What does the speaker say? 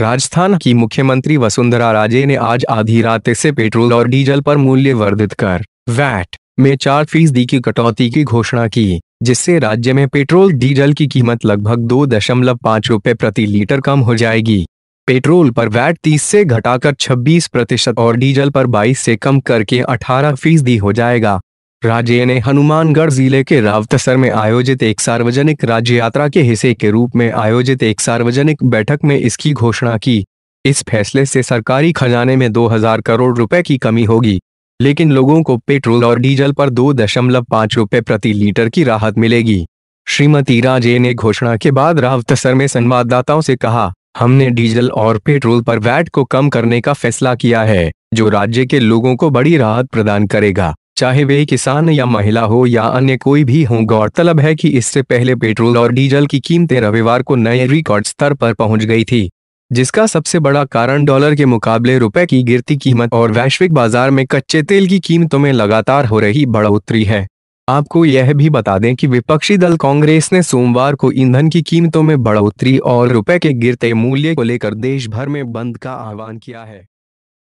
राजस्थान की मुख्यमंत्री वसुंधरा राजे ने आज आधी रात से पेट्रोल और डीजल पर मूल्य वर्धित कर वैट में 4% की कटौती की घोषणा की, जिससे राज्य में पेट्रोल डीजल की कीमत लगभग 2.5 रुपये प्रति लीटर कम हो जाएगी। पेट्रोल पर वैट 30 से घटाकर 26% और डीजल पर 22 से कम करके 18% हो जाएगा। राजे ने हनुमानगढ़ जिले के रावतसर में आयोजित एक सार्वजनिक राज्य यात्रा के हिस्से के रूप में आयोजित एक सार्वजनिक बैठक में इसकी घोषणा की। इस फैसले से सरकारी खजाने में 2000 करोड़ रुपए की कमी होगी, लेकिन लोगों को पेट्रोल और डीजल पर 2.5 रुपये प्रति लीटर की राहत मिलेगी। श्रीमती राजे ने घोषणा के बाद रावतसर में संवाददाताओं से कहा, हमने डीजल और पेट्रोल पर वैट को कम करने का फैसला किया है, जो राज्य के लोगों को बड़ी राहत प्रदान करेगा, चाहे वे किसान या महिला हो या अन्य कोई भी हो। गौरतलब है कि इससे पहले पेट्रोल और डीजल की कीमतें रविवार को नए रिकॉर्ड स्तर पर पहुंच गई थी, जिसका सबसे बड़ा कारण डॉलर के मुकाबले रुपए की गिरती कीमत और वैश्विक बाजार में कच्चे तेल की कीमतों में लगातार हो रही बढ़ोतरी है। आपको यह भी बता दें कि विपक्षी दल कांग्रेस ने सोमवार को ईंधन की कीमतों में बढ़ोतरी और रुपए के गिरते मूल्य को लेकर देश भर में बंद का आह्वान किया है।